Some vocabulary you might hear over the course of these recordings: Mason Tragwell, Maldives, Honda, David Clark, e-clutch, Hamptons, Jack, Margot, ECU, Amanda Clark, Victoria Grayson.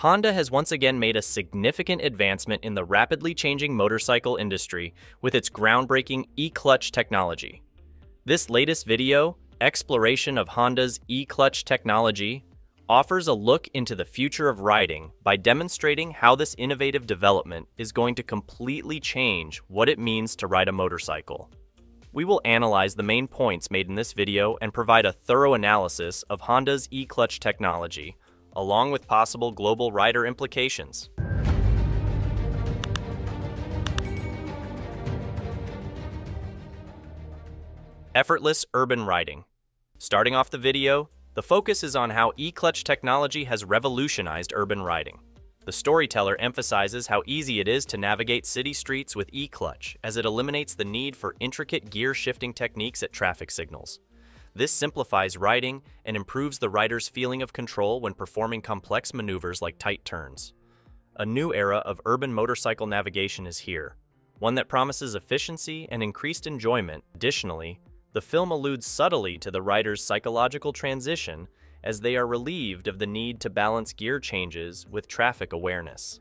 Honda has once again made a significant advancement in the rapidly changing motorcycle industry with its groundbreaking e-clutch technology. This latest video, Exploration of Honda's e-clutch technology, offers a look into the future of riding by demonstrating how this innovative development is going to completely change what it means to ride a motorcycle. We will analyze the main points made in this video and provide a thorough analysis of Honda's e-clutch technology, along with possible global rider implications. Effortless urban riding. Starting off the video, the focus is on how e-clutch technology has revolutionized urban riding. The storyteller emphasizes how easy it is to navigate city streets with e-clutch, as it eliminates the need for intricate gear-shifting techniques at traffic signals. This simplifies riding and improves the rider's feeling of control when performing complex maneuvers like tight turns. A new era of urban motorcycle navigation is here, one that promises efficiency and increased enjoyment. Additionally, the film alludes subtly to the rider's psychological transition as they are relieved of the need to balance gear changes with traffic awareness.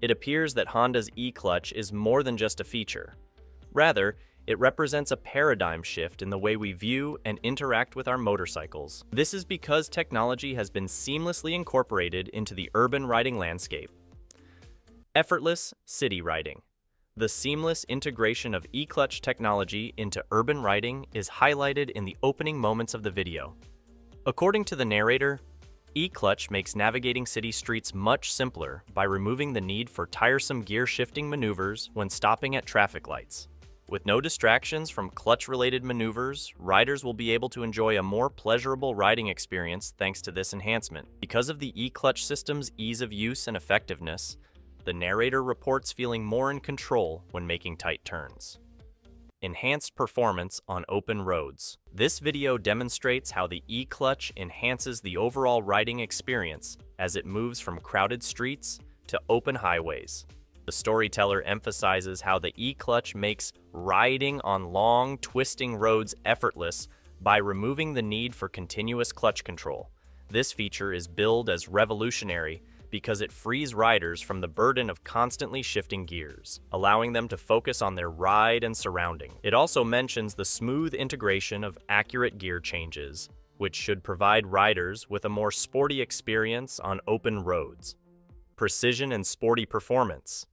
It appears that Honda's e-clutch is more than just a feature. Rather, it represents a paradigm shift in the way we view and interact with our motorcycles. This is because technology has been seamlessly incorporated into the urban riding landscape. Effortless city riding. The seamless integration of e-clutch technology into urban riding is highlighted in the opening moments of the video. According to the narrator, e-clutch makes navigating city streets much simpler by removing the need for tiresome gear-shifting maneuvers when stopping at traffic lights. With no distractions from clutch-related maneuvers, riders will be able to enjoy a more pleasurable riding experience thanks to this enhancement. Because of the e-clutch system's ease of use and effectiveness, the narrator reports feeling more in control when making tight turns. Enhanced performance on open roads. This video demonstrates how the e-clutch enhances the overall riding experience as it moves from crowded streets to open highways. The storyteller emphasizes how the e-clutch makes riding on long, twisting roads effortless by removing the need for continuous clutch control. This feature is billed as revolutionary because it frees riders from the burden of constantly shifting gears, allowing them to focus on their ride and surrounding. It also mentions the smooth integration of accurate gear changes, which should provide riders with a more sporty experience on open roads. Precision and sporty performance.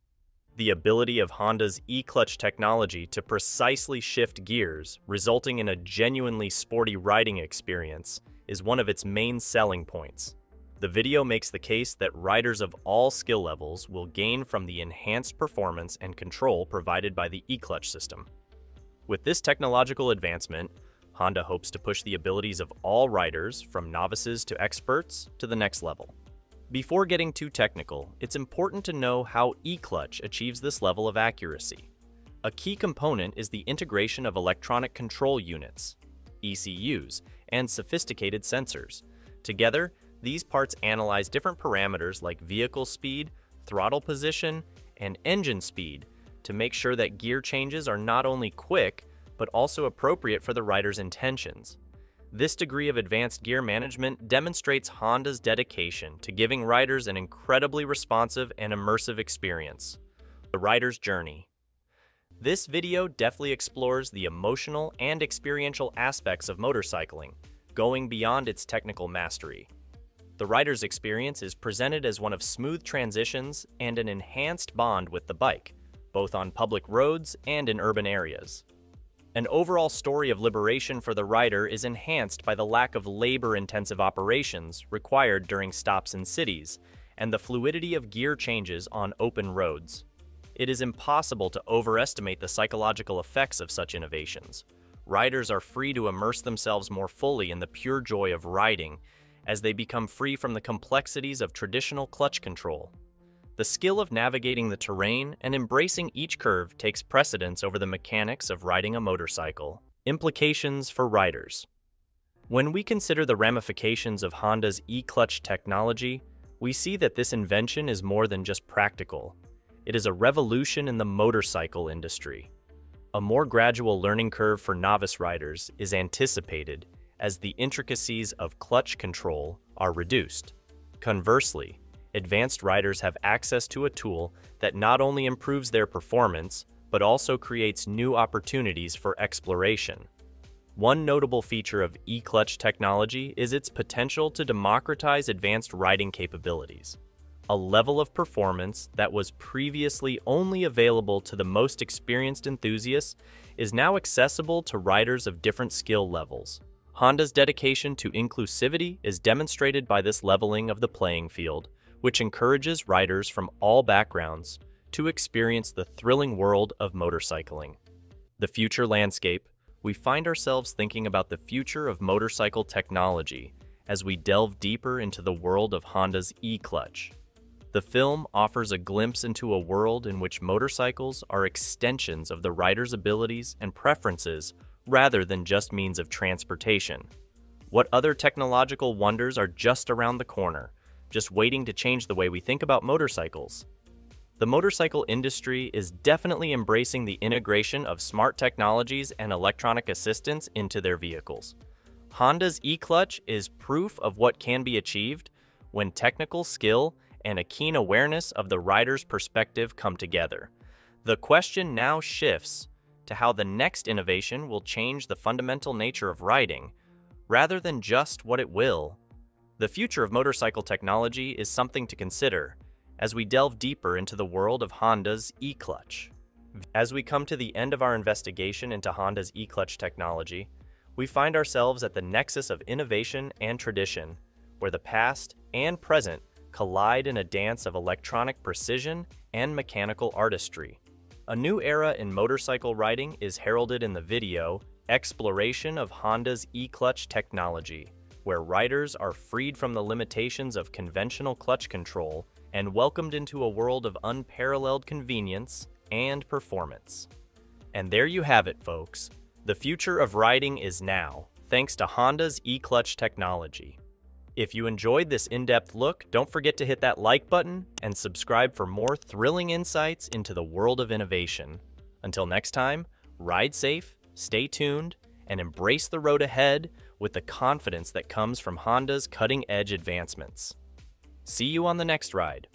The ability of Honda's e-clutch technology to precisely shift gears, resulting in a genuinely sporty riding experience, is one of its main selling points. The video makes the case that riders of all skill levels will gain from the enhanced performance and control provided by the e-clutch system. With this technological advancement, Honda hopes to push the abilities of all riders, from novices to experts, to the next level. Before getting too technical, it's important to know how e-clutch achieves this level of accuracy. A key component is the integration of electronic control units, ECUs, and sophisticated sensors. Together, these parts analyze different parameters like vehicle speed, throttle position, and engine speed to make sure that gear changes are not only quick, but also appropriate for the rider's intentions. This degree of advanced gear management demonstrates Honda's dedication to giving riders an incredibly responsive and immersive experience. The rider's journey. This video deftly explores the emotional and experiential aspects of motorcycling, going beyond its technical mastery. The rider's experience is presented as one of smooth transitions and an enhanced bond with the bike, both on public roads and in urban areas. An overall story of liberation for the rider is enhanced by the lack of labor-intensive operations required during stops in cities and the fluidity of gear changes on open roads. It is impossible to overestimate the psychological effects of such innovations. Riders are free to immerse themselves more fully in the pure joy of riding as they become free from the complexities of traditional clutch control. The skill of navigating the terrain and embracing each curve takes precedence over the mechanics of riding a motorcycle. Implications for riders. When we consider the ramifications of Honda's e-clutch technology, we see that this invention is more than just practical. It is a revolution in the motorcycle industry. A more gradual learning curve for novice riders is anticipated as the intricacies of clutch control are reduced. Conversely, advanced riders have access to a tool that not only improves their performance, but also creates new opportunities for exploration. One notable feature of e-clutch technology is its potential to democratize advanced riding capabilities, a level of performance that was previously only available to the most experienced enthusiasts is now accessible to riders of different skill levels. Honda's dedication to inclusivity is demonstrated by this leveling of the playing field, which encourages riders from all backgrounds to experience the thrilling world of motorcycling. The future landscape. We find ourselves thinking about the future of motorcycle technology as we delve deeper into the world of Honda's e-clutch. The film offers a glimpse into a world in which motorcycles are extensions of the rider's abilities and preferences rather than just means of transportation. What other technological wonders are just around the corner, just waiting to change the way we think about motorcycles? The motorcycle industry is definitely embracing the integration of smart technologies and electronic assistance into their vehicles. Honda's e-clutch is proof of what can be achieved when technical skill and a keen awareness of the rider's perspective come together. The question now shifts to how the next innovation will change the fundamental nature of riding, rather than just what it will. The future of motorcycle technology is something to consider as we delve deeper into the world of Honda's e-clutch. As we come to the end of our investigation into Honda's e-clutch technology, we find ourselves at the nexus of innovation and tradition, where the past and present collide in a dance of electronic precision and mechanical artistry. A new era in motorcycle riding is heralded in the video Exploration of Honda's e-clutch technology, where riders are freed from the limitations of conventional clutch control and welcomed into a world of unparalleled convenience and performance. And there you have it, folks. The future of riding is now, thanks to Honda's e-clutch technology. If you enjoyed this in-depth look, don't forget to hit that like button and subscribe for more thrilling insights into the world of innovation. Until next time, ride safe, stay tuned, and embrace the road ahead with the confidence that comes from Honda's cutting-edge advancements. See you on the next ride.